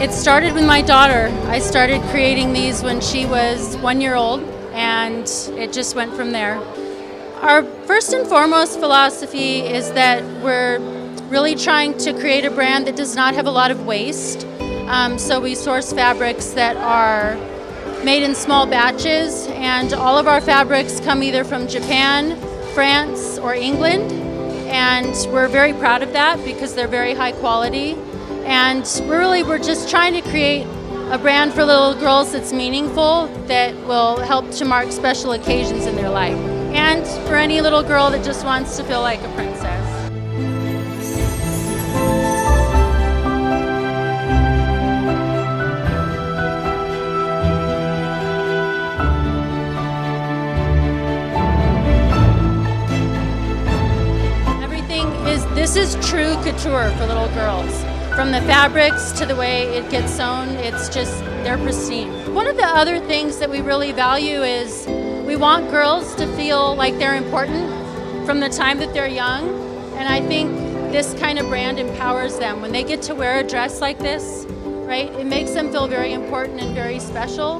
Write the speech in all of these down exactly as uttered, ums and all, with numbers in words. It started with my daughter. I started creating these when she was one year old, and it just went from there. Our first and foremost philosophy is that we're really trying to create a brand that does not have a lot of waste. Um, so we source fabrics that are made in small batches, and all of our fabrics come either from Japan, France, or England, and we're very proud of that because they're very high quality. And really, we're just trying to create a brand for little girls that's meaningful, that will help to mark special occasions in their life, and for any little girl that just wants to feel like a princess. This is true couture for little girls. From the fabrics to the way it gets sewn, it's just, they're pristine. One of the other things that we really value is we want girls to feel like they're important from the time that they're young. And I think this kind of brand empowers them. When they get to wear a dress like this, right, it makes them feel very important and very special.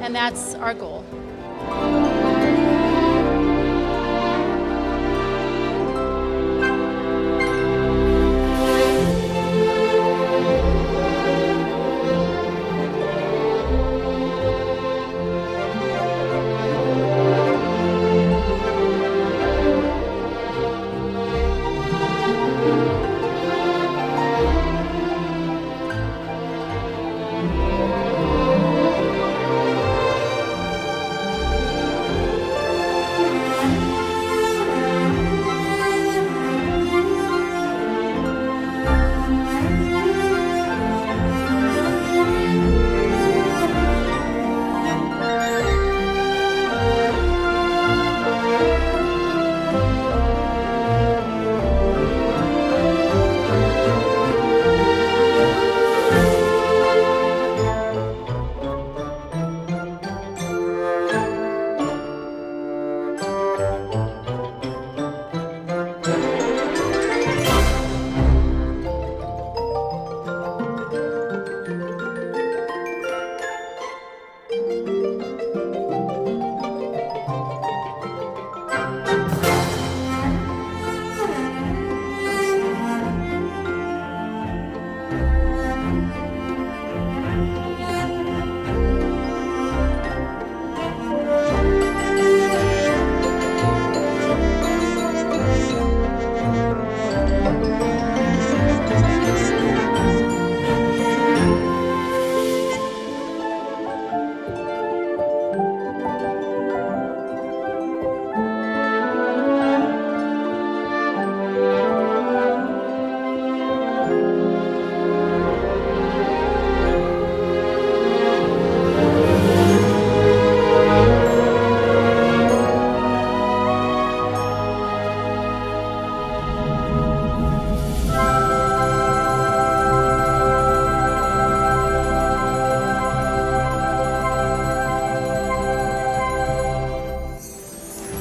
And that's our goal.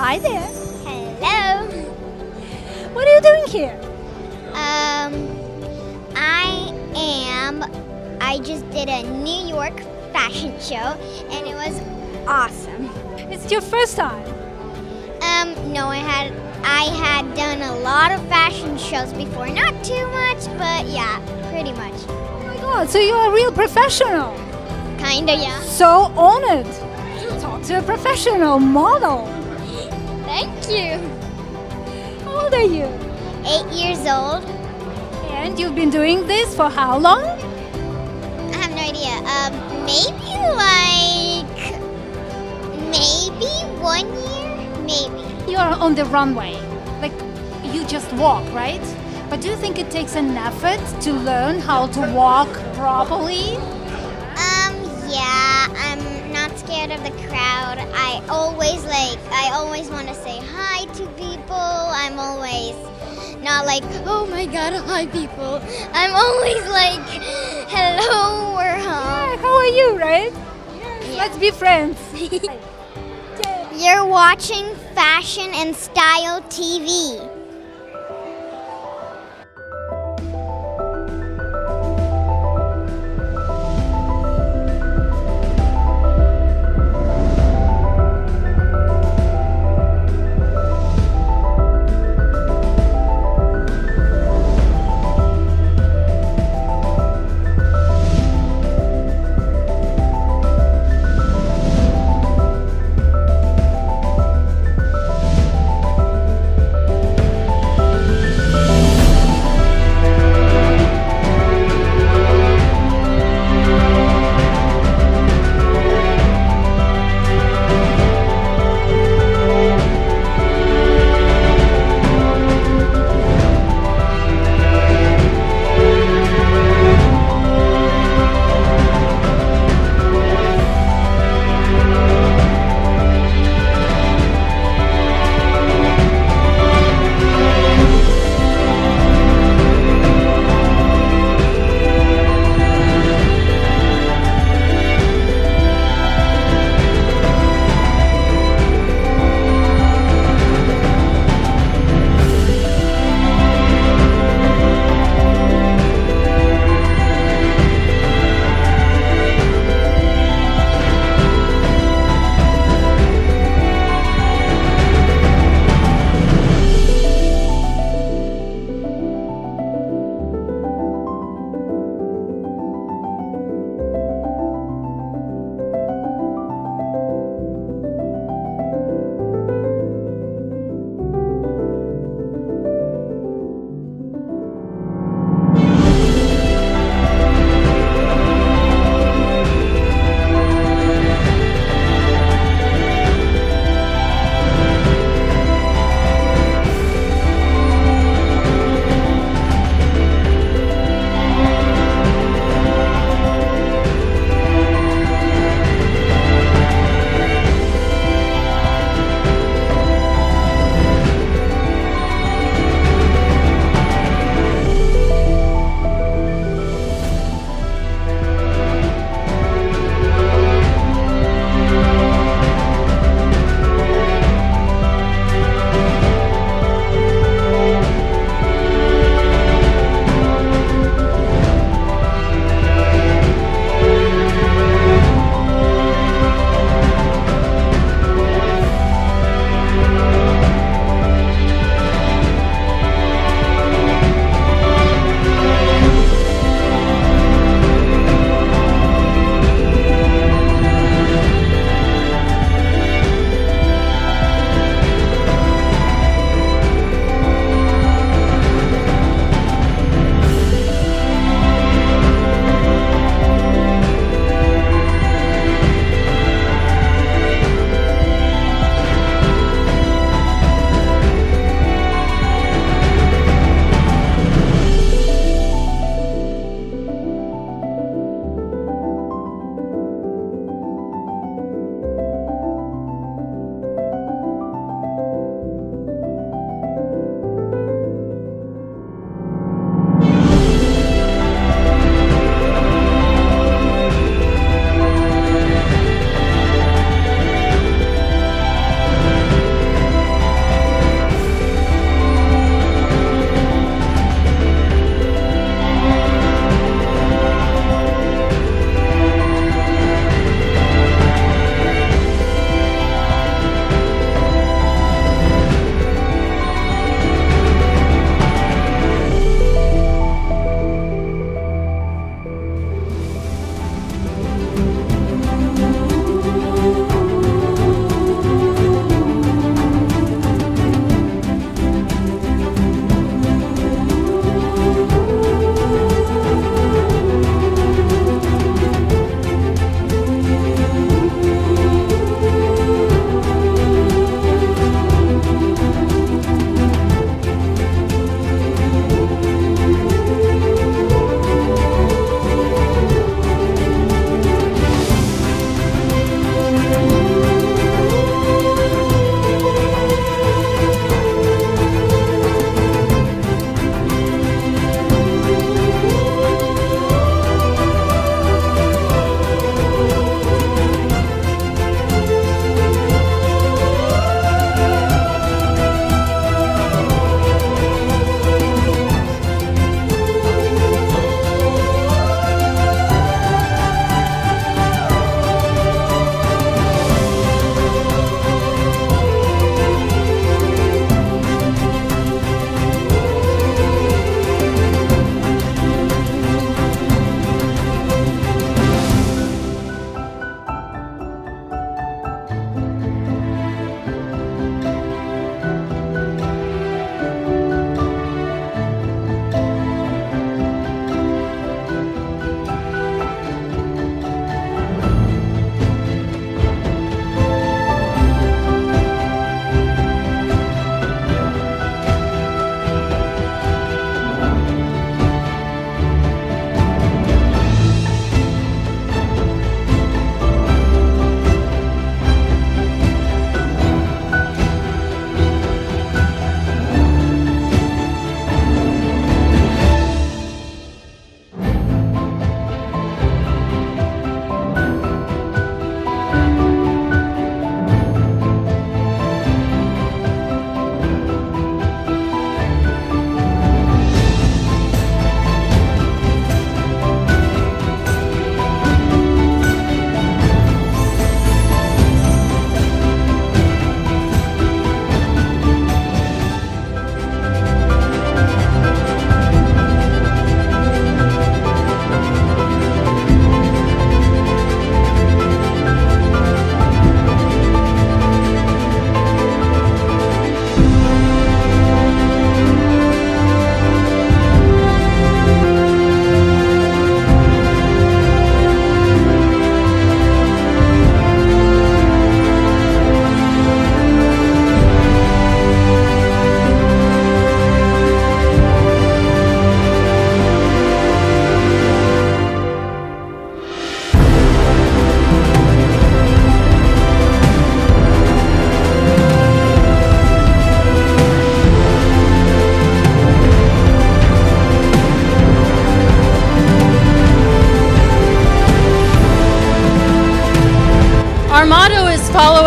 Hi there. Hello. What are you doing here? Um, I am, I just did a New York fashion show and it was awesome. It's your first time? Um, no, I had, I had done a lot of fashion shows before. Not too much, but yeah, pretty much. Oh my God, so you're a real professional. Kinda, yeah. So honored to talk to a professional model. Thank you. How old are you? Eight years old. And you've been doing this for how long? I have no idea. Um, maybe like, maybe one year, maybe. You are on the runway. Like, you just walk, right? But do you think it takes an effort to learn how to walk properly? Um, yeah, I'm not scared of the crowd. I always like, I always want to say hi to people. I'm always not like, oh my God, hi people. I'm always like, hello, we're home. Yeah, how are you, right? Yeah. Let's be friends. You're watching Fashion and Style T V.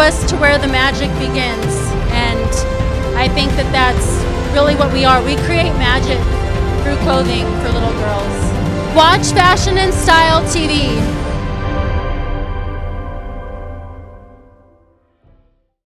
us to where the magic begins. And I think that that's really what we are. We create magic through clothing for little girls. Watch Fashion and Style T V.